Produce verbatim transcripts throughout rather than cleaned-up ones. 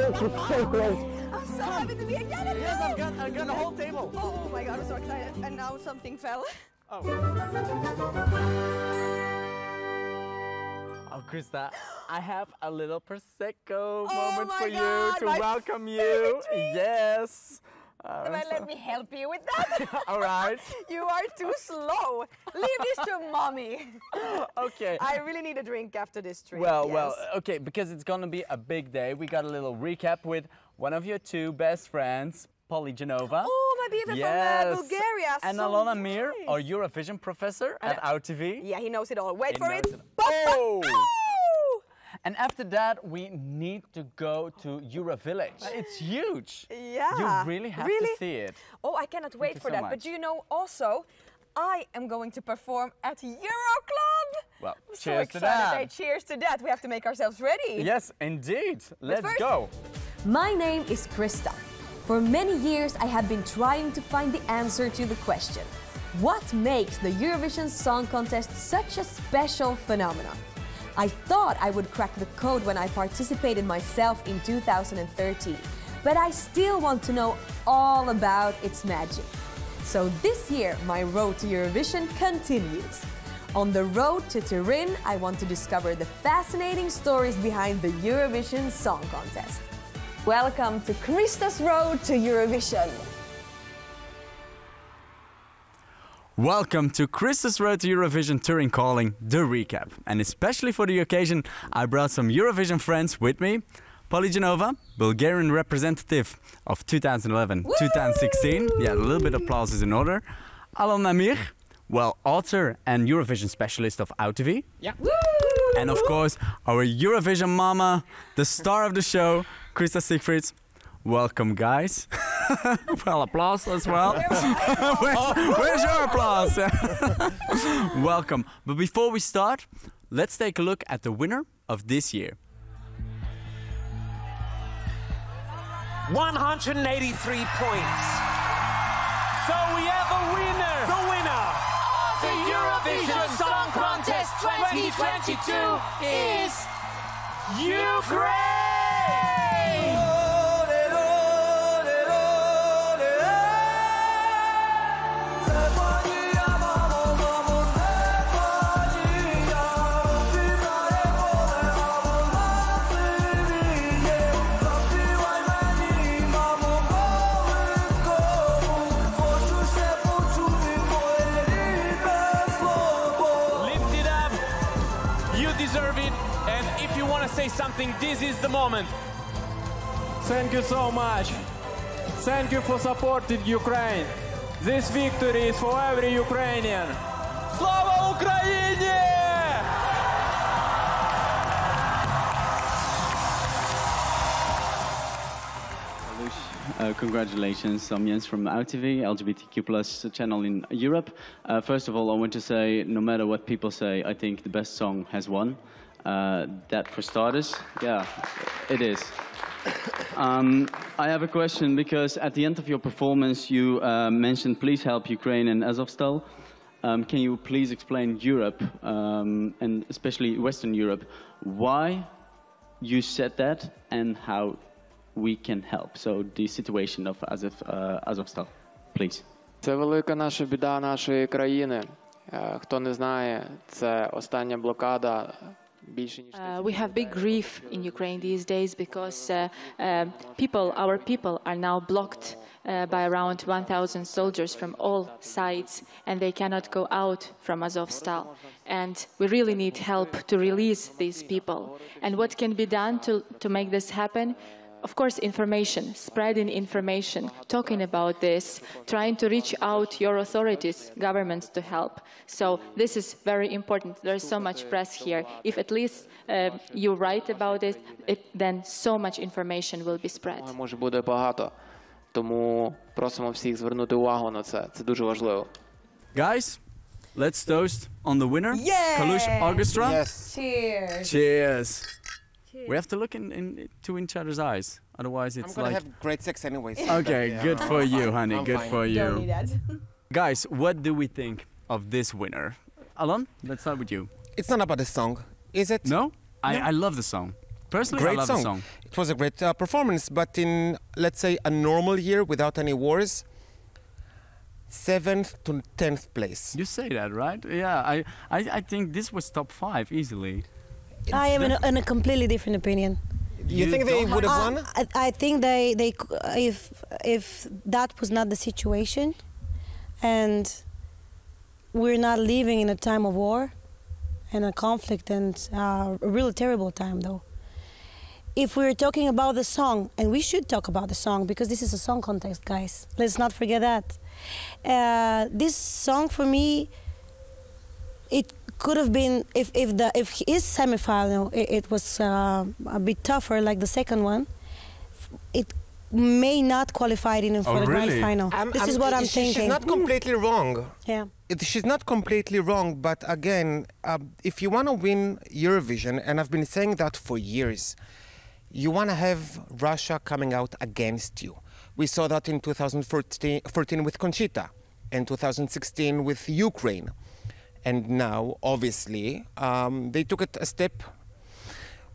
Oh, she's so close. I'm so happy to be here. Yes, yes I've got, I've got the whole table. Oh, oh my God, I'm so excited. And now something fell. Oh. Oh, Krista, I have a little Prosecco oh moment for God, you to welcome you. Treat. Yes. Uh, well, so. Let me help you with that. All right. You are too slow. Leave this to mommy. Okay. I really need a drink after this trip. Well, yes. well, okay, because it's going to be a big day. We got a little recap with one of your two best friends, Polly Genova. Oh, my B F F yes. from uh, Bulgaria. And so Alon Amir, nice. our Eurovision professor and at OUTtv. Yeah, he knows it all. Wait he for it. it. Oh! Oh! And after that, we need to go to Eurovillage. It's huge. Yeah. You really have really? to see it. Oh, I cannot wait Thank for so that. Much. But you know, also, I am going to perform at Euroclub. Well, I'm cheers so excited to that. Cheers to that. We have to make ourselves ready. Yes, indeed. Let's first, go. My name is Krista. For many years, I have been trying to find the answer to the question, what makes the Eurovision Song Contest such a special phenomenon? I thought I would crack the code when I participated myself in two thousand thirteen, but I still want to know all about its magic. So this year, my road to Eurovision continues. On the road to Turin, I want to discover the fascinating stories behind the Eurovision Song Contest. Welcome to Krista's Road to Eurovision. Welcome to Krista's Road to Eurovision Turin Calling, the recap. And especially for the occasion, I brought some Eurovision friends with me. Polly Genova, Bulgarian representative of two thousand eleven to two thousand sixteen. Yeah, a little bit of applause is in order. Alon Amir, well, author and Eurovision specialist of OUTtv. Yeah. Woo! And of course, our Eurovision mama, the star of the show, Krista Siegfrids. Welcome, guys. Well, applause as well. where's, where's your applause? Welcome. But before we start, let's take a look at the winner of this year. one hundred eighty-three points. So we have a winner. The winner of the Eurovision Song Contest twenty twenty-two is Ukraine. Something, this is the moment. Thank you so much. Thank you for supporting Ukraine. This victory is for every Ukrainian. Slava Ukraine! Uh, congratulations, I'm Jens from OUTtv, L G B T Q plus channel in Europe. Uh, first of all, I want to say, no matter what people say, I think the best song has won. Uh, that for starters, yeah, it is. Um, I have a question because at the end of your performance you uh, mentioned please help Ukraine and Azovstal. Um, can you please explain Europe, um, and especially Western Europe, why you said that and how we can help? So the situation of Azov, uh, Azovstal, please. Це велика наша біда нашої країни. Хто не знає, це остання блокада. Uh, we have big grief in Ukraine these days because uh, uh, people, our people, are now blocked uh, by around one thousand soldiers from all sides, and they cannot go out from Azovstal. And we really need help to release these people. And what can be done to, to make this happen? Of course, information, spreading information, talking about this, trying to reach out your authorities, governments to help. So this is very important. There's so much press here. If at least uh, you write about it, it, then so much information will be spread. Може буде багато, тому просимо всіх звернути увагу на це. Це дуже важливо. Guys, let's toast on the winner, yeah! Kalush Orchestra. Yes. Cheers. Cheers. We have to look in, in to each other's eyes, otherwise it's like... I'm gonna like... have great sex anyways. Okay, yeah, good for you, honey, I'm good fine. for you. Don't need that. Guys, what do we think of this winner? Alon, let's start with you. It's not about the song, is it? No? I, no. I love the song. Personally, great I love song. The song. It was a great uh, performance, but in, let's say, a normal year without any wars, seventh to tenth place. You say that, right? Yeah, I, I, I think this was top five easily. I am in a, in a completely different opinion. You, you think they would have won? I, I think they, they, if, if that was not the situation, and we're not living in a time of war and a conflict and uh, a really terrible time, though. If we're talking about the song, and we should talk about the song, because this is a song contest, guys. Let's not forget that. Uh, this song, for me, it could have been, if, if, the, if his semifinal, it, it was uh, a bit tougher, like the second one, it may not qualify in for oh, the really? grand final. I'm, this I'm, is what I'm she, thinking. She's not completely wrong. Yeah. It, she's not completely wrong, but again, uh, if you want to win Eurovision, and I've been saying that for years, you want to have Russia coming out against you. We saw that in two thousand fourteen with Conchita, and two thousand sixteen with Ukraine. And now, obviously, um, they took it a step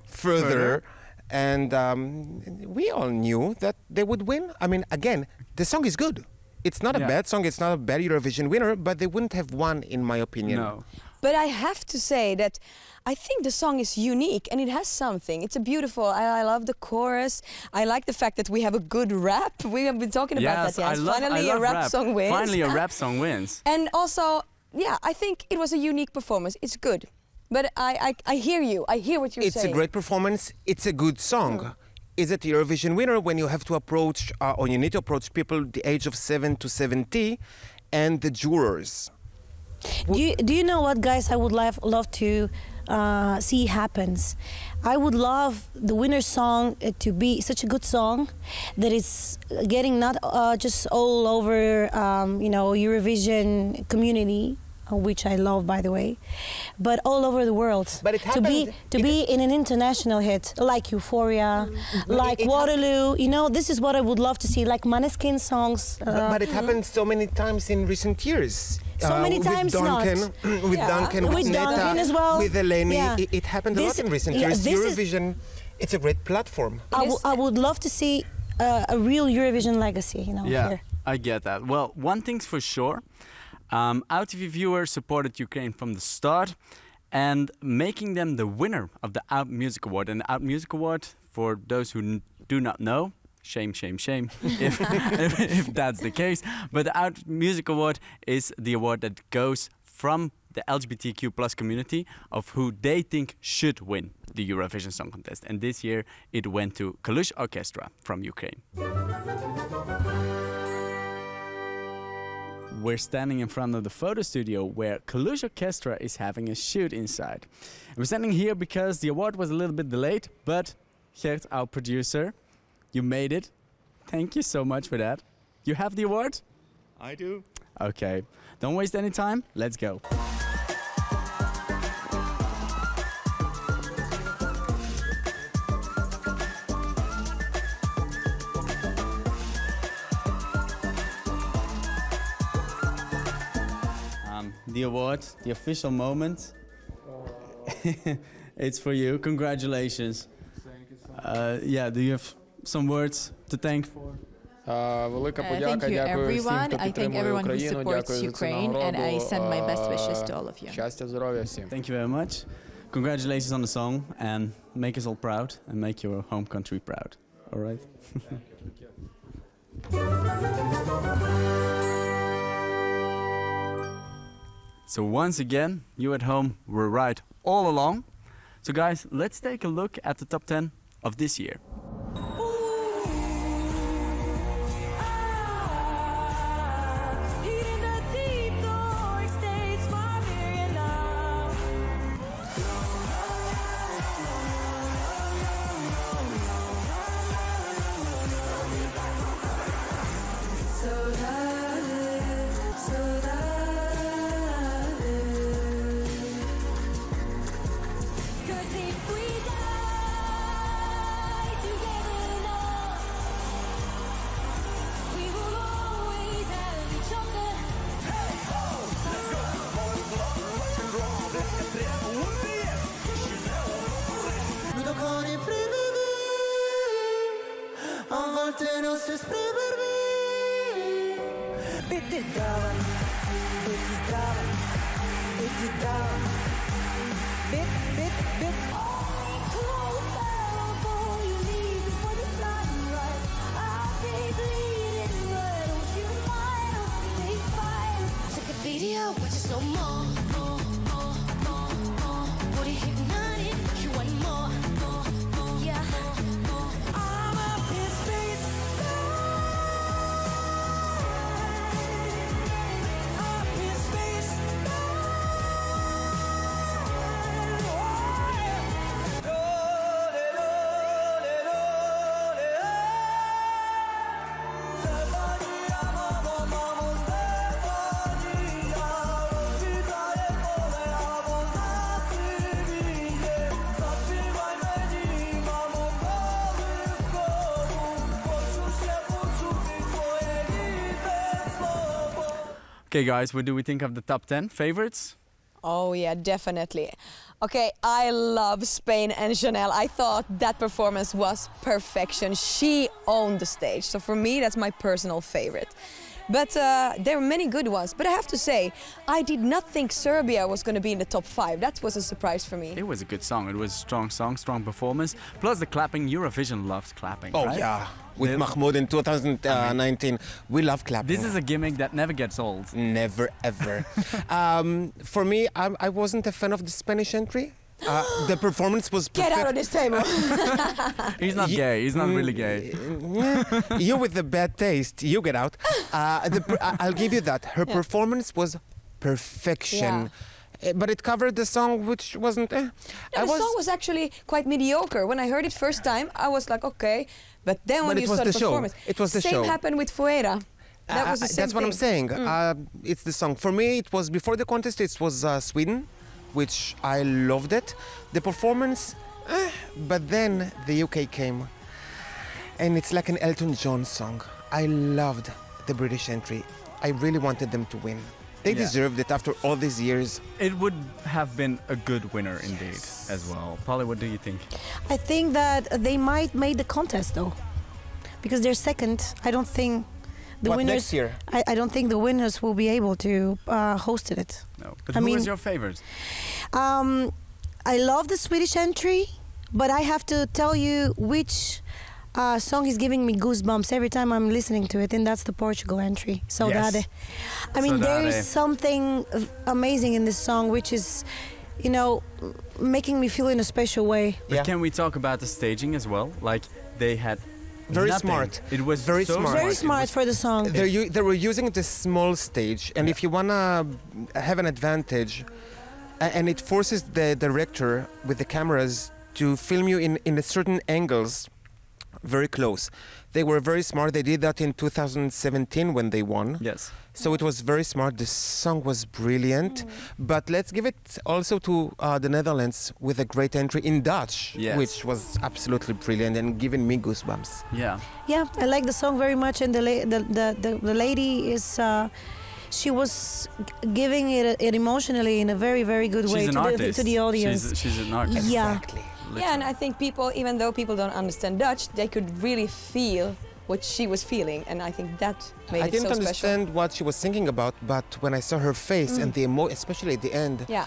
further, further. and um, we all knew that they would win. I mean, again, the song is good. It's not yeah. a bad song, it's not a bad Eurovision winner, but they wouldn't have won, in my opinion. No. But I have to say that I think the song is unique and it has something. It's a beautiful, I, I love the chorus. I like the fact that we have a good rap. We have been talking yes, about that, yes. I love, Finally I love a rap, rap song wins. Finally a rap song wins. And also, yeah, I think it was a unique performance. It's good. But I, I, I hear you. I hear what you're it's saying. It's a great performance. It's a good song. Mm. Is it Eurovision winner when you have to approach, uh, or you need to approach people the age of seven to seventy and the jurors? Do you, do you know what, guys, I would love, love to uh, see happens? I would love the winner's song to be such a good song that it's getting not uh, just all over, um, you know, Eurovision community, which I love, by the way, but all over the world. But it happened, to be to it, be in an international hit like Euphoria, like it, it Waterloo. You know, this is what I would love to see, like Måneskin songs. But, uh, but it happened so many times in recent years. So uh, many times, with Duncan, not. with yeah. Duncan, with, with Neta, Duncan as well. With Eleni. Yeah. It, it happened this, a lot in recent yeah, years. Eurovision, is, it's a great platform. I, w I would love to see uh, a real Eurovision legacy. You know. Yeah, here. I get that. Well, one thing's for sure. Um, OUTtv viewers supported Ukraine from the start and making them the winner of the Out Music Award. And the Out Music Award, for those who n do not know, shame, shame, shame, if, if, if that's the case. But the Out Music Award is the award that goes from the L G B T Q plus community of who they think should win the Eurovision Song Contest. And this year it went to Kalush Orchestra from Ukraine. We're standing in front of the photo studio where Kalush Orchestra is having a shoot inside. And we're standing here because the award was a little bit delayed, but Gert, our producer, you made it. Thank you so much for that. You have the award? I do. Okay, don't waste any time, let's go. The award, the official moment, it's for you. Congratulations. Thank you so much. Uh, yeah, do you have some words to thank for? Uh, thank you, everyone. I thank everyone who supports Ukraine, and I send my best wishes to all of you. Thank you very much. Congratulations on the song, and make us all proud, and make your home country proud. All right? So once again, you at home were right all along. So guys, let's take a look at the top ten of this year. Okay, guys, what do we think of the top ten favorites? Oh, yeah, definitely. Okay, I love Spain and Chanel. I thought that performance was perfection. She owned the stage. So for me, that's my personal favorite. But uh, there were many good ones. But I have to say, I did not think Serbia was going to be in the top five. That was a surprise for me. It was a good song. It was a strong song, strong performance. Plus the clapping. Eurovision loves clapping, oh, right? yeah. With the, Mahmoud in two thousand nineteen, I mean, we love clapping. This is a gimmick that never gets old. Never, ever. um, for me, I, I wasn't a fan of the Spanish entry. Uh, the performance was perfect. Get out of this table. He's not gay. He's not really gay. You with the bad taste, you get out. Uh, the, I'll give you that. Her yeah. performance was perfection. Yeah. But it covered the song, which wasn't... Eh. No, I the was song was actually quite mediocre. When I heard it first time, I was like, okay. But then when but you saw the, the performance... Show. It was the same show. Same happened with Fuera. That uh, was the same That's thing. what I'm saying. Mm. Uh, it's the song. For me, it was before the contest, it was uh, Sweden, which I loved it. The performance... Eh, but then the U K came. And it's like an Elton John song. I loved the British entry. I really wanted them to win. They yeah. deserved it after all these years. It would have been a good winner indeed yes. as well. Polly, what do you think? I think that they might make the contest though. Because they're second. I don't think the what, winners... next year? I, I don't think the winners will be able to uh, host it. No. But I who mean, was your favorite? Um, I love the Swedish entry, but I have to tell you which... Uh, song is giving me goosebumps every time I'm listening to it, and that's the Portugal entry, Saudade. Yes. I mean, Saudade. There is something amazing in this song, which is, you know, making me feel in a special way. But yeah. can we talk about the staging as well? Like, they had Very nothing. smart. It was very so smart. Very smart for the song. They they were using the small stage, and yeah. if you want to have an advantage, and it forces the director with the cameras to film you in, in a certain angles, very close. They were very smart. They did that in two thousand seventeen when they won. Yes. So it was very smart. The song was brilliant. Mm. But let's give it also to uh, the Netherlands with a great entry in Dutch, yes. which was absolutely brilliant and giving me goosebumps. Yeah. Yeah, I like the song very much. And the la the, the, the, the lady is... Uh, she was giving it, it emotionally in a very, very good she's way an to, artist. The, to the audience. She's, she's an artist. Yeah. Exactly. Literally. Yeah, and I think people, even though people don't understand Dutch, they could really feel what she was feeling, and I think that made I it so special. I didn't understand what she was thinking about, but when I saw her face mm. and the emo, especially at the end, yeah,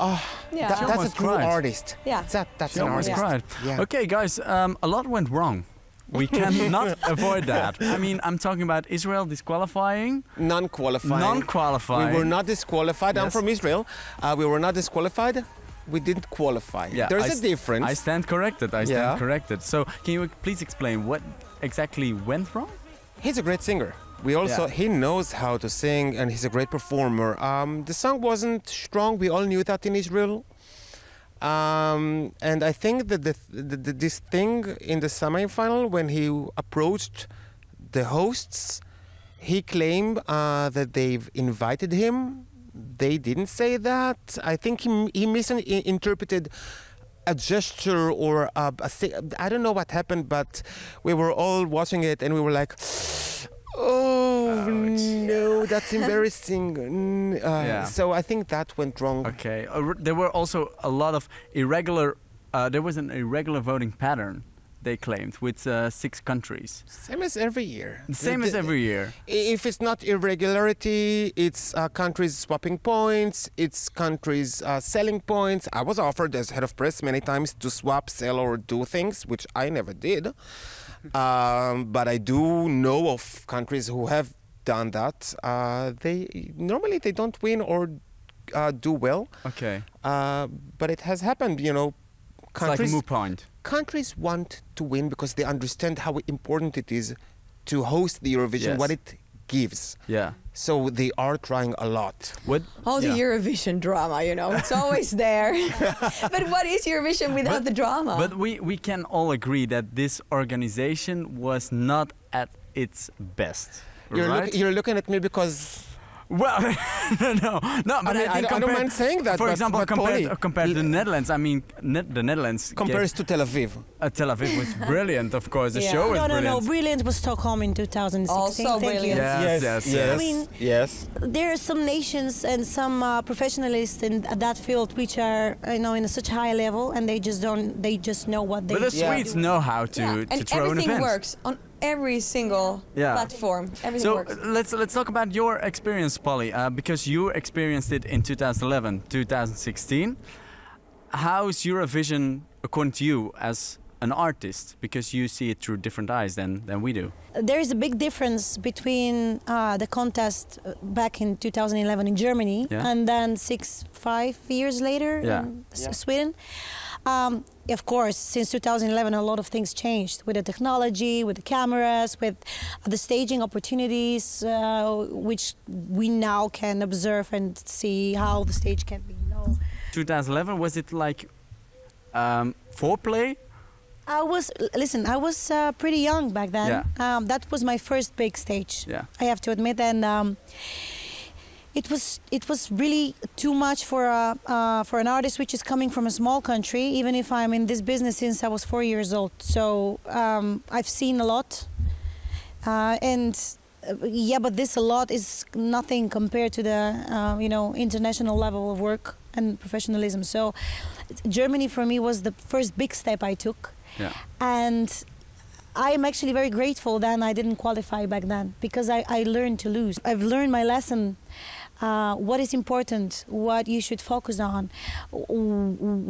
oh, yeah. That, that's a true cried. artist. Yeah, that, that's she an artist. Cried. Yeah. Okay, guys, um, a lot went wrong. We cannot avoid that. I mean, I'm talking about Israel disqualifying. Non-qualifying. Non-qualifying. We were not disqualified. Yes. I'm from Israel. Uh, we were not disqualified. We didn't qualify. Yeah, There's I a difference. I stand corrected. I stand yeah. corrected. So can you please explain what exactly went wrong? He's a great singer. We also yeah. he knows how to sing, and he's a great performer. Um, the song wasn't strong. We all knew that in Israel. Um, and I think that the, the, the, this thing in the semi-final, when he approached the hosts, he claimed uh, that they've invited him. They didn't say that. I think he, he misinterpreted a gesture or a, a, I don't know what happened, but we were all watching it and we were like, oh, oh no, that's embarrassing. Uh, yeah. So I think that went wrong. Okay. Uh, there were also a lot of irregular, uh, there was an irregular voting pattern. they claimed, with uh, six countries. Same as every year. Same the, as every year. If it's not irregularity, it's uh, countries swapping points, it's countries uh, selling points. I was offered as head of press many times to swap, sell, or do things, which I never did. Um, but I do know of countries who have done that. Uh, they normally they don't win or uh, do well. Okay. Uh, but it has happened, you know. Countries, it's like a moot point. Countries want to win because they understand how important it is to host the Eurovision, yes. what it gives. Yeah. So they are trying a lot. What? All yeah. the Eurovision drama, you know, it's always there. But what is Eurovision without but, the drama? But we, we can all agree that this organization was not at its best. You're, right? look, you're looking at me because... Well, no, no, but I, mean, I, think I, compared, I don't mind saying that. For but, example, but compared, Polly, compared to the Netherlands, I mean, ne the Netherlands... Compares to Tel Aviv. Uh, Tel Aviv was brilliant, of course. The yeah. show was no, no, brilliant. No, no, no, brilliant was Stockholm in two thousand sixteen. Also brilliant. Yes, yes, yes. yes. I mean, yes. there are some nations and some uh, professionalists in that field which are, you know, in a such high level, and they just don't, they just know what they do. But the yeah. Swedes know how to, yeah. to and throw an event. And everything works. On every single yeah. platform. Everything so works. let's let's talk about your experience, Polly, uh, because you experienced it in two thousand eleven, two thousand sixteen. How is Eurovision according to you as an artist? Because you see it through different eyes than than we do. There is a big difference between uh, the contest back in two thousand eleven in Germany yeah. and then six five years later yeah. in yeah. Sweden. Um, Of course, since two thousand eleven, a lot of things changed with the technology, with the cameras, with the staging opportunities, uh, which we now can observe and see how the stage can be. No. two thousand eleven, was it like um, foreplay? I was, listen, I was uh, pretty young back then. Yeah. Um, that was my first big stage, yeah. I have to admit. And um, It was it was really too much for a uh, for an artist which is coming from a small country. Even if I'm in this business since I was four years old, so um, I've seen a lot, uh, and uh, yeah, but this a lot is nothing compared to the uh, you know international level of work and professionalism. So Germany for me was the first big step I took, yeah. and I am actually very grateful that I didn't qualify back then because I, I learned to lose. I've learned my lesson. Uh, what is important, what you should focus on,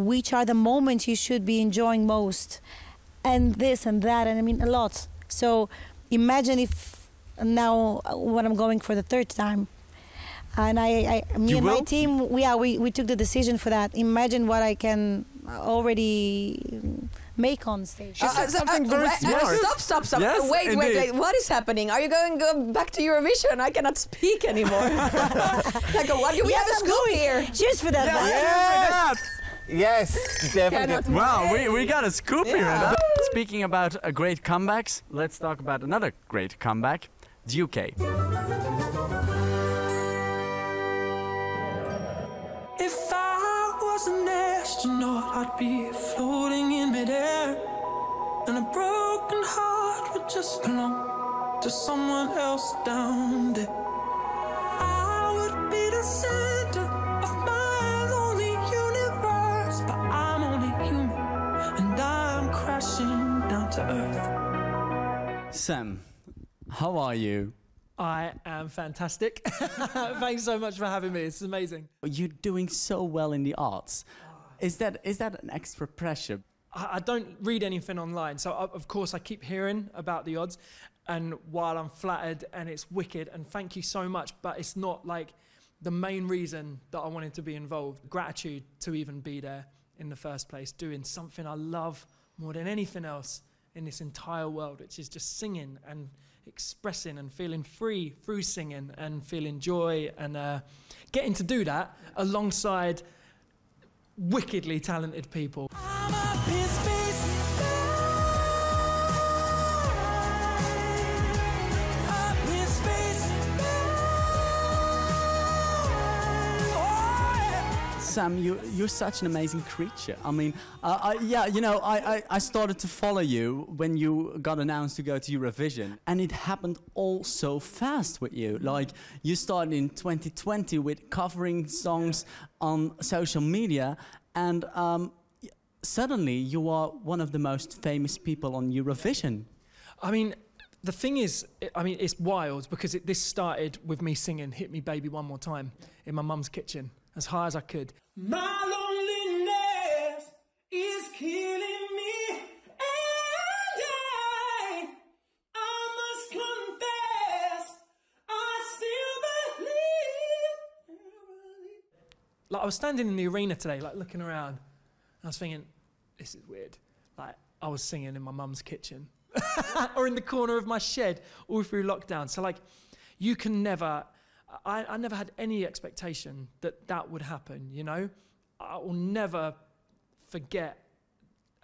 which are the moments you should be enjoying most, and this and that, and I mean a lot. So imagine if now when I'm going for the third time, and I, I me you and will? my team, we, yeah, we, we took the decision for that. Imagine what I can already make on stage. She uh, said something uh, very uh, smart. Uh, stop, stop, stop. Yes, wait, indeed. wait, wait. What is happening? Are you going go back to Eurovision? I cannot speak anymore. Like, a, what do we yes, have a scoop here? Cheers for that. Yes, yes, yes definitely. Wow, we, we got a scoop yeah. here. Right? Speaking about uh, great comebacks, let's talk about another great comeback, the U K. An astronaut, I'd be floating in midair, and a broken heart would just belong to someone else down there. I would be the center of my lonely universe, but I'm only human, and I'm crashing down to earth. Sam, how are you? I am fantastic. Thanks so much for having me. It's amazing. You're doing so well in the arts. Is that is that an extra pressure? I, I don't read anything online, so I, of course I keep hearing about the odds, and while I'm flattered and it's wicked and thank you so much, but it's not like the main reason that I wanted to be involved. Gratitude to even be there in the first place, doing something I love more than anything else in this entire world, which is just singing and expressing and feeling free through singing and feeling joy and uh, getting to do that alongside wickedly talented people. I'm up in space, up in space, oh. Sam, you, you're such an amazing creature. I mean, uh, I, yeah, you know, I, I, I started to follow you when you got announced to go to Eurovision. And it happened all so fast with you. Like, you started in twenty twenty with covering songs on social media. And um, suddenly you are one of the most famous people on Eurovision. I mean, the thing is, I mean, it's wild because it, this started with me singing Hit Me Baby One More Time in my mum's kitchen, as high as I could. My loneliness is killing me, and I, I must confess, I still believe. Like, I was standing in the arena today, like, looking around, and I was thinking, this is weird. Like, I was singing in my mum's kitchen. Or in the corner of my shed all through lockdown. So, like, you can never... I, I never had any expectation that that would happen, you know? I will never forget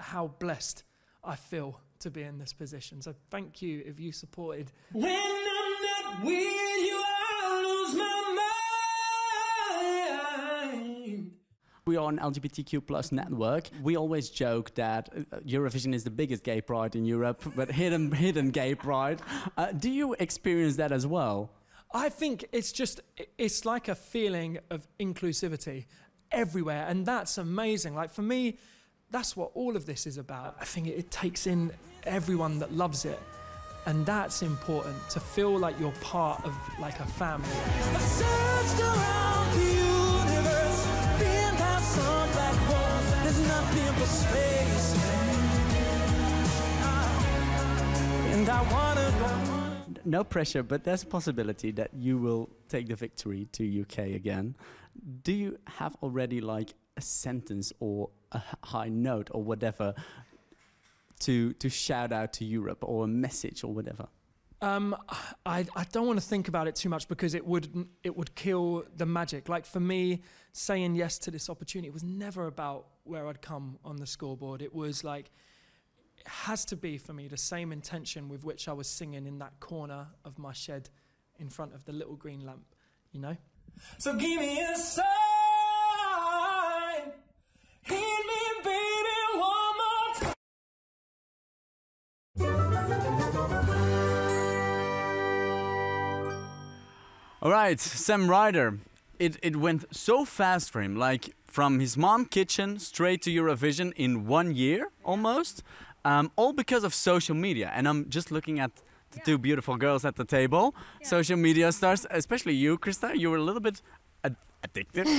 how blessed I feel to be in this position. So thank you if you supported. When I'm not with you, I lose my mind. We are an L G B T Q plus network. We always joke that Eurovision is the biggest gay pride in Europe, but hidden, hidden gay pride. Uh, do you experience that as well? I think it's just, it's like a feeling of inclusivity everywhere, and that's amazing. Like, for me, that's what all of this is about. I think it, it takes in everyone that loves it, and that's important, to feel like you're part of, like, a family. I searched around the universe, being past some black holes, there's nothing but space, and I wanna go. No pressure, but there's a possibility that you will take the victory to U K again. Do you have already, like, a sentence or a high note or whatever to to shout out to Europe, or a message or whatever? Um, I, I don't want to think about it too much because it would, it would kill the magic. Like, for me, saying yes to this opportunity was never about where I'd come on the scoreboard. It was like... It has to be, for me, the same intention with which I was singing in that corner of my shed in front of the little green lamp, you know? So give me a sign, hit me, baby, one more time. All right, Sam Ryder. It, it went so fast for him, like from his mom's kitchen straight to Eurovision in one year, almost. Um, all because of social media, and I'm just looking at the yeah. two beautiful girls at the table. Yeah. Social media stars, especially you, Krista, you were a little bit ad addicted to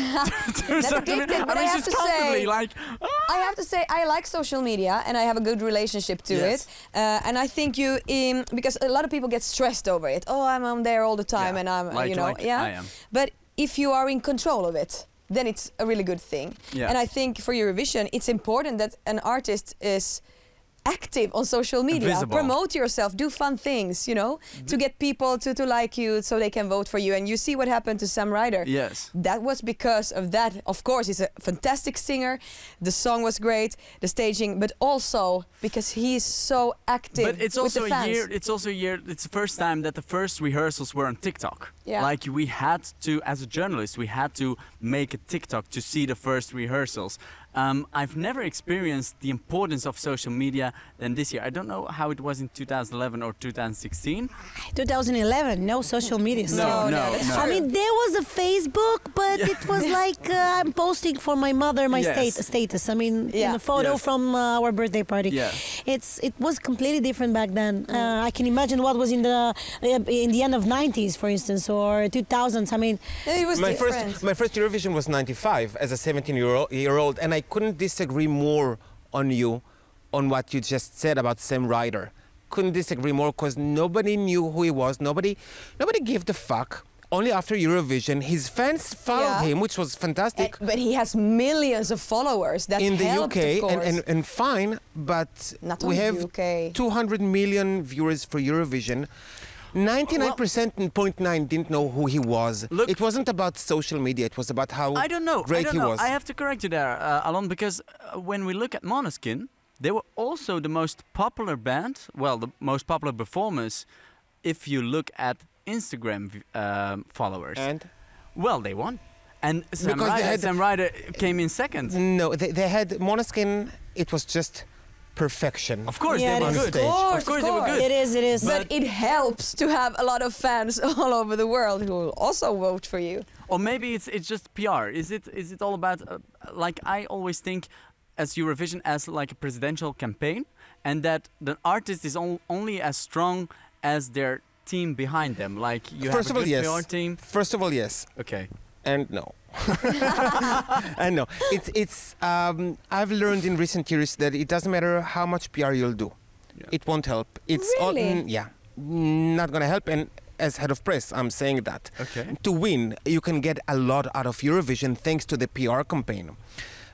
social addicted, media. I, I have just to say, like, ah! I have to say, I like social media, and I have a good relationship to yes. it. Uh, and I think you, um, because a lot of people get stressed over it. Oh, I'm on there all the time, yeah. and I'm, like, you know, like yeah. I am. But if you are in control of it, then it's a really good thing. Yeah. And I think for Eurovision, it's important that an artist is active on social media, Invisible. promote yourself, do fun things, you know, mm-hmm. to get people to, to like you so they can vote for you. And you see what happened to Sam Ryder. Yes. That was because of that. Of course, he's a fantastic singer, the song was great, the staging, but also because he's so active But it's also with the fans. a year, it's also a year, it's the first time that the first rehearsals were on TikTok. Yeah. Like, we had to, as a journalist, we had to make a TikTok to see the first rehearsals. Um, I've never experienced the importance of social media than this year. I don't know how it was in two thousand eleven or two thousand sixteen. two thousand eleven, no social media. No, no, no, no. I mean, there was a Facebook, but yeah. it was like uh, I'm posting for my mother my yes. state, status. I mean, yeah. in a photo yes. from uh, our birthday party. Yeah. It's it was completely different back then. Uh, I can imagine what was in the in the end of nineties, for instance, or two thousands. I mean, it was my different. first my first Eurovision was ninety-five as a seventeen year old, and I I couldn't disagree more on you, on what you just said about Sam Ryder. Couldn't disagree more, because nobody knew who he was. Nobody, nobody gave the fuck. Only after Eurovision, his fans followed yeah. him, which was fantastic. And, but he has millions of followers. That in the helped, U K, and, and and fine, but Not we have U K. two hundred million viewers for Eurovision. ninety-nine point nine percent didn't know who he was. Look, it wasn't about social media, it was about how I don't know. great I don't he know. was. I have to correct you there, uh, Alon, because uh, when we look at Måneskin, they were also the most popular band, well, the most popular performers, if you look at Instagram uh, followers. And? Well, they won. And Sam Ryder, had, Sam Ryder came in second. No, they, they had Måneskin, it was just... perfection. Of course, yeah, they were good. Of course, of course they were good. It is, it is. But, but it helps to have a lot of fans all over the world who will also vote for you. Or maybe it's it's just P R. Is it is it all about uh, like I always think as Eurovision as like a presidential campaign, and that the artist is on, only as strong as their team behind them. Like you First have a of all, yes. P R team. First of all, yes. Okay. And no. And no. It's it's. Um, I've learned in recent years that it doesn't matter how much P R you'll do, yeah. it won't help. It's really? all, mm, yeah, not gonna help. And as head of press, I'm saying that. Okay. To win, you can get a lot out of Eurovision thanks to the P R campaign.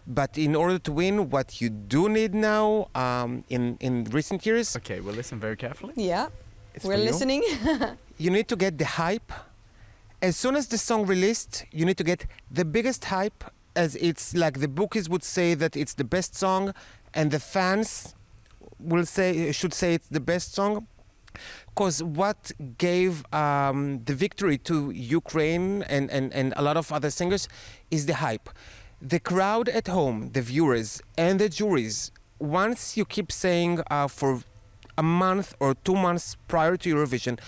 But in order to win, what you do need now, um, in, in recent years... Okay, we'll listen very carefully. Yeah, it's we're listening. You. You need to get the hype. As soon as the song released, you need to get the biggest hype, as it's like the bookies would say that it's the best song, and the fans will say should say it's the best song. Because what gave um, the victory to Ukraine and, and, and a lot of other singers is the hype. The crowd at home, the viewers and the juries, once you keep saying uh, for a month or two months prior to Eurovision,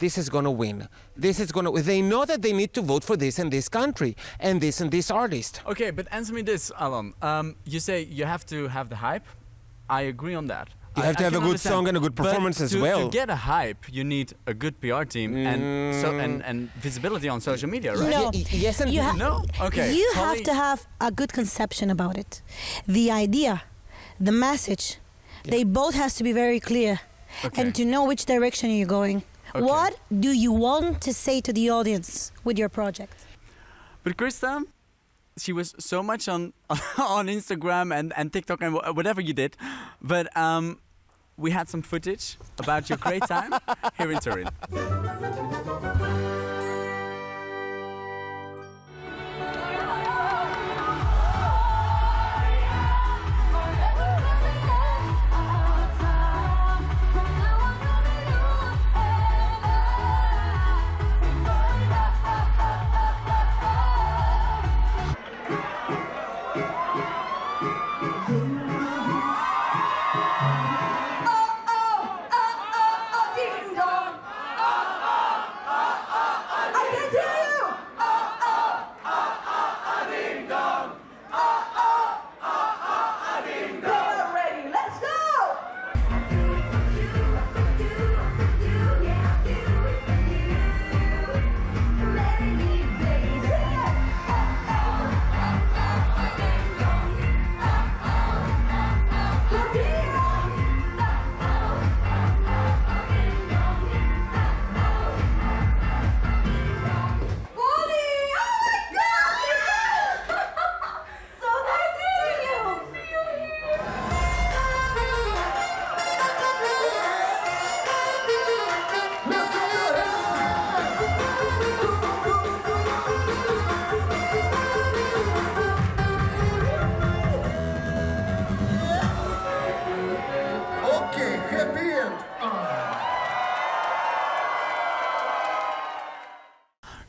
this is going to win, this is going to... They know that they need to vote for this and this country and this and this artist. Okay, but answer me this, Alon. Um, you say you have to have the hype. I agree on that. You have I, to have a good understand. song and a good performance, but as to, well. To get a hype, you need a good P R team mm. and, so, and and visibility on social media, right? No. Y yes and you no. Okay. You Polly. have to have a good conception about it. The idea, the message, yeah. they both has to be very clear, okay. and to know which direction you're going. Okay. What do you want to say to the audience with your project? But Krista, she was so much on on Instagram and and TikTok and whatever you did, but um. we had some footage about your great time here in Turin.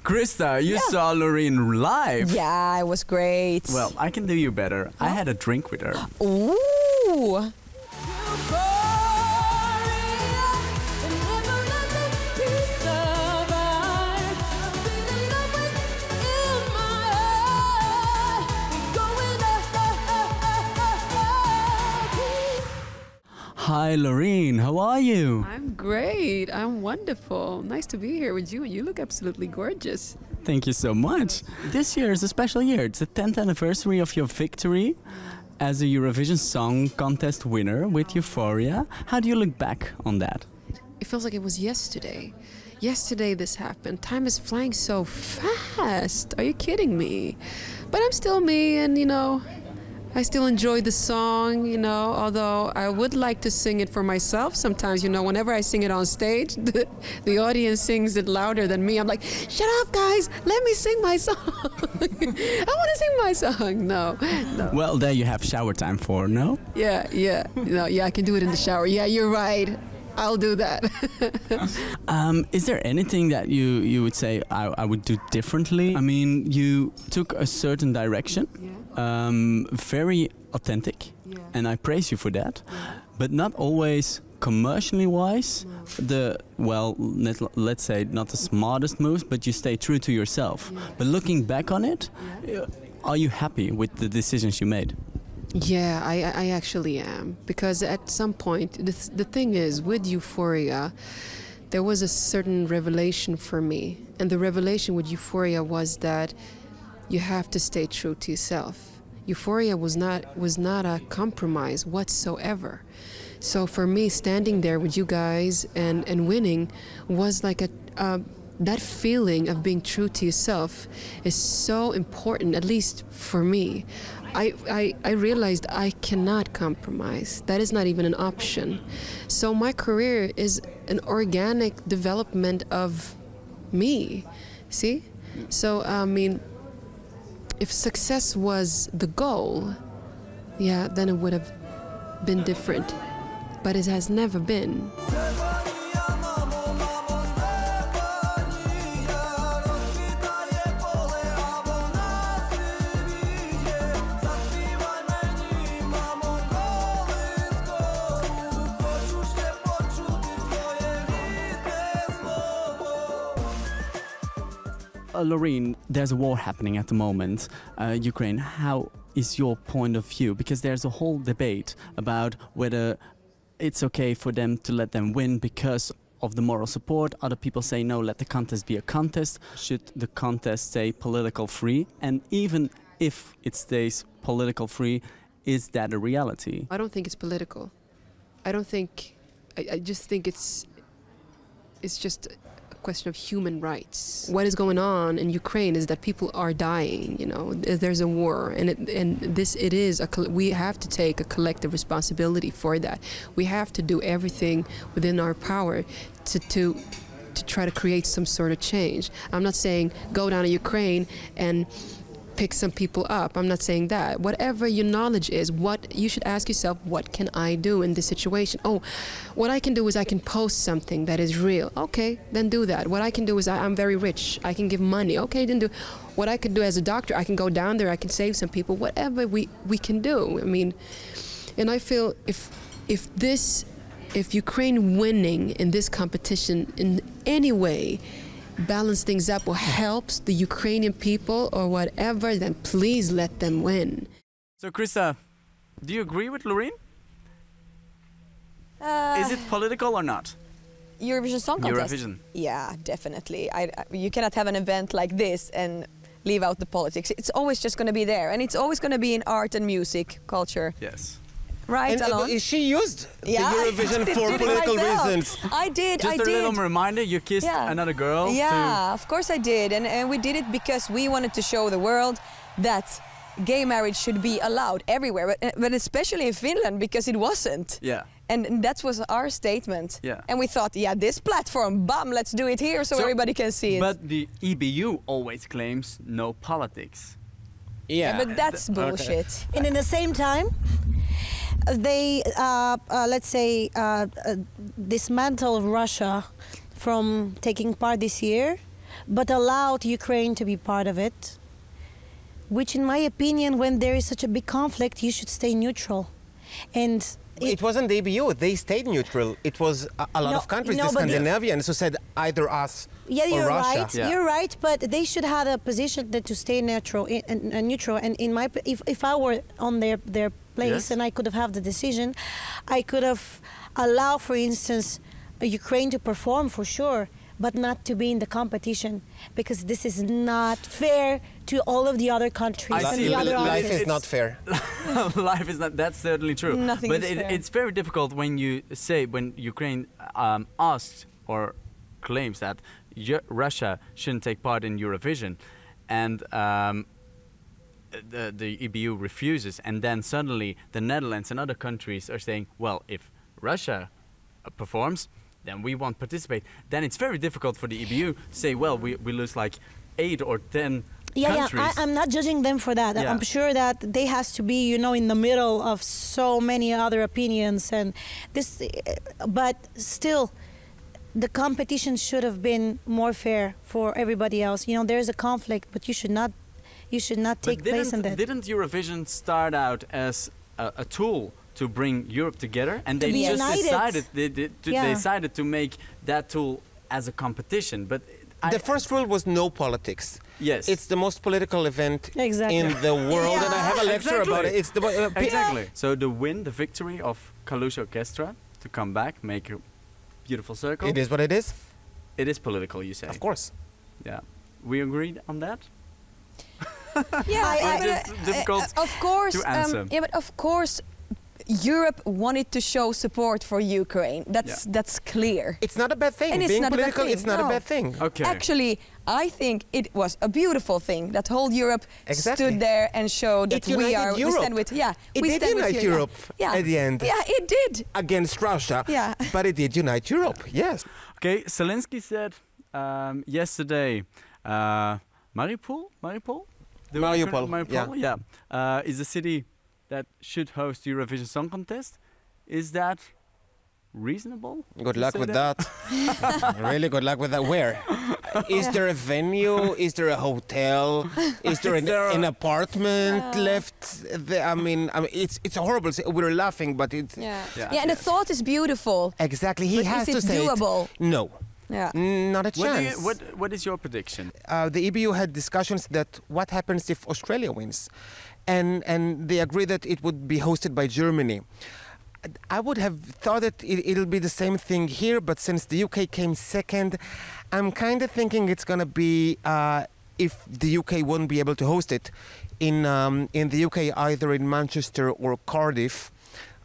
Krista, you yeah. saw Loreen live. Yeah, it was great. Well, I can do you better. Huh? I had a drink with her. Ooh. Hi, Loreen. How are you? I'm great. I'm wonderful. Nice to be here with you, and you look absolutely gorgeous. Thank you so much. This year is a special year. It's the tenth anniversary of your victory as a Eurovision Song Contest winner with Euphoria. How do you look back on that? It feels like it was yesterday. Yesterday this happened. Time is flying so fast. Are you kidding me? But I'm still me, and you know, I still enjoy the song, you know, although I would like to sing it for myself sometimes. You know, whenever I sing it on stage, the, the audience sings it louder than me. I'm like, shut up, guys, let me sing my song. I want to sing my song. No, no. Well, there you have shower time for, no? Yeah, yeah. No, yeah, I can do it in the shower. Yeah, you're right. I'll do that. um, is there anything that you, you would say I, I would do differently? I mean, you took a certain direction. Yeah. Um, very authentic, yeah. and I praise you for that, yeah. but not always commercially wise. No. The well, let, let's say not the smartest moves, but you stay true to yourself. Yeah. But looking back on it, yeah. are you happy with the decisions you made? Yeah, I, I actually am, because at some point, the, th the thing is, with Euphoria, there was a certain revelation for me, and the revelation with Euphoria was that you have to stay true to yourself. Euphoria was not, was not a compromise whatsoever. So for me, standing there with you guys and, and winning was like a... Uh, that feeling of being true to yourself is so important, at least for me. I, I, I realized I cannot compromise. That is not even an option. So my career is an organic development of me, see? So, I mean, if success was the goal, yeah, then it would have been different. But it has never been. Uh, Loreen, there's a war happening at the moment, uh, Ukraine. How is your point of view? Because there's a whole debate about whether it's okay for them to let them win because of the moral support. Other people say, no, let the contest be a contest. Should the contest stay political free? And even if it stays political free, is that a reality? I don't think it's political. I don't think, I, I just think it's, it's just, question of human rights. What is going on in Ukraine is that people are dying, you know, there's a war, and it, and this it is, a, we have to take a collective responsibility for that. We have to do everything within our power to, to, to try to create some sort of change. I'm not saying go down to Ukraine and pick some people up. I'm not saying that. Whatever your knowledge is, what you should ask yourself, what can I do in this situation? Oh, what I can do is I can post something that is real. Okay, then do that. What I can do is I, I'm very rich. I can give money. Okay, then do. What I could do as a doctor, I can go down there, I can save some people. Whatever we, we can do. I mean, and I feel if if this, if Ukraine winning in this competition in any way balance things up or helps the Ukrainian people or whatever, then please let them win. So, Krista, do you agree with Loreen? Uh, Is it political or not? Eurovision Song Contest? Eurovision. Yeah, definitely. I, I, you cannot have an event like this and leave out the politics. It's always just going to be there, and it's always going to be in art and music, culture. Yes. Right, Alon? She used yeah, the Eurovision for political myself. reasons. I did, Just I did. Just a little reminder, you kissed yeah. another girl. Yeah, of course I did. And, and we did it because we wanted to show the world that gay marriage should be allowed everywhere, but, but especially in Finland, because it wasn't. Yeah. And that was our statement. Yeah. And we thought, yeah, this platform, bam, let's do it here so, so everybody can see it. But the E B U always claims no politics. Yeah. yeah but that's Th bullshit. Okay. And in the same time, they, uh, uh, let's say, uh, uh, dismantled Russia from taking part this year, but allowed Ukraine to be part of it, which in my opinion, when there is such a big conflict, you should stay neutral. And It, it wasn't the E B U, they stayed neutral. It was a, a lot no, of countries, no, the Scandinavians, who said either us yeah, or you're Russia. Right, yeah. You're right, but they should have a position that to stay neutral. In, in, in neutral. And in my, if, if I were on their, their place yes. and I could have had the decision, I could have allowed, for instance, Ukraine to perform for sure, but not to be in the competition, because this is not fair to all of the other countries. I and see. The other life artists. is not fair. Life is not. That's certainly true. Nothing but is it, fair. It's very difficult when you say when Ukraine um, asks or claims that Russia shouldn't take part in Eurovision, and um, the, the E B U refuses, and then suddenly the Netherlands and other countries are saying, well, if Russia uh, performs, then we won't participate. Then it's very difficult for the E B U to say, well, we, we lose like eight or ten yeah, countries. Yeah, I, I'm not judging them for that. Yeah. I'm sure that they has to be, you know, in the middle of so many other opinions and this, but still, the competition should have been more fair for everybody else. You know, there's a conflict, but you should not, you should not take place in that. Didn't Eurovision start out as a, a tool to bring Europe together, and to they just united. decided they, they, to, yeah. they decided to make that tool as a competition? But The I, first rule was no politics. Yes. It's the most political event exactly. in the world, yeah. and I have a lecture exactly. about it. It's the uh, Exactly. Yeah. So the win, the victory of Kalush Orchestra, to come back, make a beautiful circle. It is what it is. It is political, you say. Of course. Yeah. We agreed on that? Yeah, I, just I, difficult uh, of course, to answer. Um, yeah, but of course, Europe wanted to show support for Ukraine. That's yeah. that's clear. It's not a bad thing. And Being it's political, thing. it's not no. a bad thing. Okay. Actually, I think it was a beautiful thing that whole Europe exactly. stood there and showed that we are. Europe. We stand with. Yeah, it we did stand unite with Europe. Yeah. At the end. Yeah, it did. Against Russia. Yeah. But it did unite Europe. Yes. Okay. Zelensky said um, yesterday, uh, Mariupol, Mariupol, the Mariupol, Mariupol, yeah, yeah. Uh, is a city that should host Eurovision Song Contest. Is that reasonable? Good luck with that. that. Really good luck with that. Where? Is there a venue? Is there a hotel? Is there, is an, there an apartment uh, left? There? I mean, I mean, it's it's a horrible. We're laughing, but it's yeah. Yeah, yeah and yes. the thought is beautiful. Exactly. He but has is to it say doable? It. No. Yeah. Not a chance. What, you, what, what is your prediction? Uh, the E B U had discussions that what happens if Australia wins, and and they agreed that it would be hosted by Germany. I would have thought that it, it'll be the same thing here, but since the U K came second, I'm kind of thinking it's gonna be uh, if the U K won't be able to host it in um, in the U K, either in Manchester or Cardiff,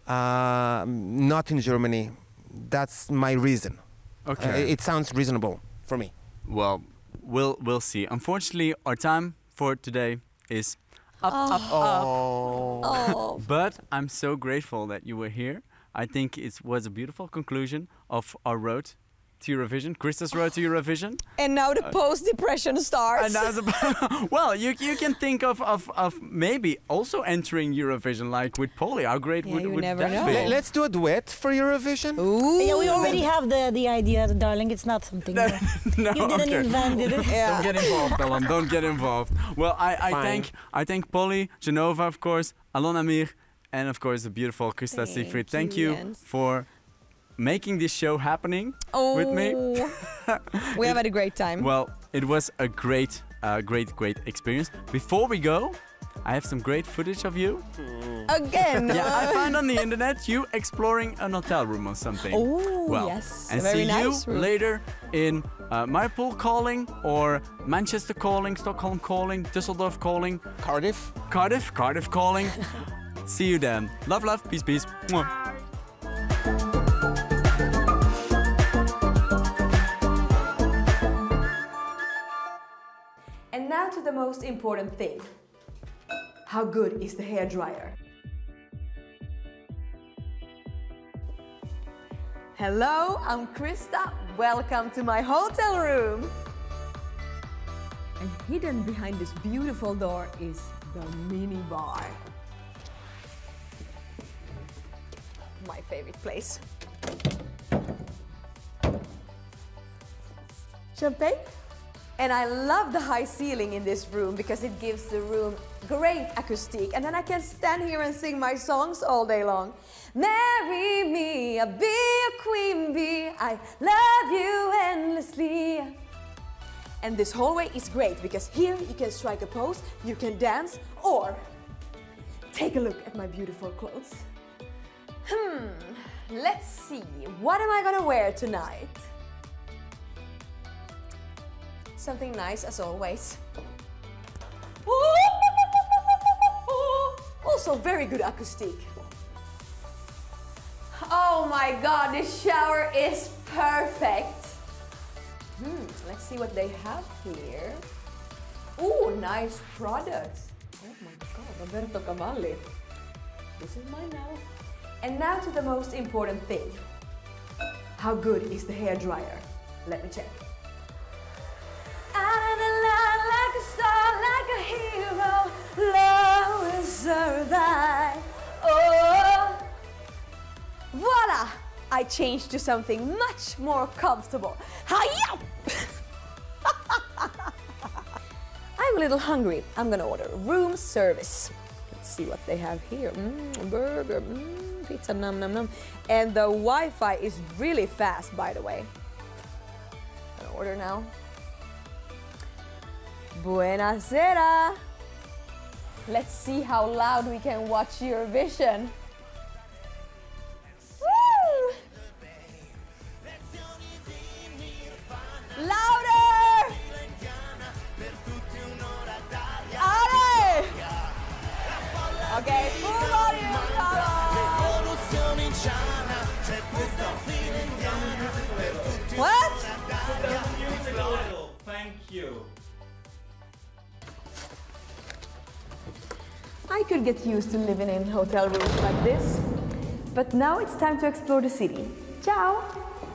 uh, not in Germany. That's my reason. Okay. Uh, it sounds reasonable for me. Well, we'll we'll see. Unfortunately, our time for today is up, oh. up, up. Oh. But I'm so grateful that you were here. I think it was a beautiful conclusion of our road to Eurovision, Krista's road to Eurovision. And now the uh, post-depression starts. And now the, well, you you can think of, of of maybe also entering Eurovision, like with Polly. How great yeah, would, would that know. be? Let's do a duet for Eurovision. Ooh. Yeah, we already have the, the idea, darling. It's not something no, no, you didn't okay. invent it. Yeah. Don't get involved, Alon. Don't get involved. Well, I, I thank I thank Polly Genova, of course, Alon Amir, and of course the beautiful Krista Siegfrids. Thank you, you for. making this show happening oh. with me. We have had a great time. Well, it was a great, uh, great, great experience. Before we go, I have some great footage of you. Again? Yeah, I found on the internet you exploring an hotel room or something. Oh, well, yes. And Very see nice you room. later in uh, Mariupol calling, or Manchester calling, Stockholm calling, Düsseldorf calling. Cardiff. Cardiff, Cardiff calling. See you then. Love, love, peace, peace. Mwah. And now to the most important thing. How good is the hairdryer? Hello, I'm Krista. Welcome to my hotel room. And hidden behind this beautiful door is the mini bar. My favorite place. Champagne? And I love the high ceiling in this room because it gives the room great acoustic. And then I can stand here and sing my songs all day long. Marry me, I'll be a queen bee. I love you endlessly. And this hallway is great because here you can strike a pose, you can dance, or take a look at my beautiful clothes. Hmm, let's see, what am I gonna wear tonight? Something nice, as always. Also very good acoustic. Oh my god, this shower is perfect. Hmm, let's see what they have here. Ooh, nice products. Oh my god, Roberto Cavalli. This is mine now. And now to the most important thing. How good is the hairdryer? Let me check. Oh, voila! I changed to something much more comfortable. Hi-ya! I'm a little hungry. I'm gonna order room service. Let's see what they have here. Mm, burger, mm, pizza, nom nom nom. And the Wi-Fi is really fast, by the way. I'm gonna order now. Buonasera! Let's see how loud we can watch Eurovision. Woo! Louder! Ale! Okay, full volume, bravo! What? Thank you. I could get used to living in hotel rooms like this, but now it's time to explore the city. Ciao!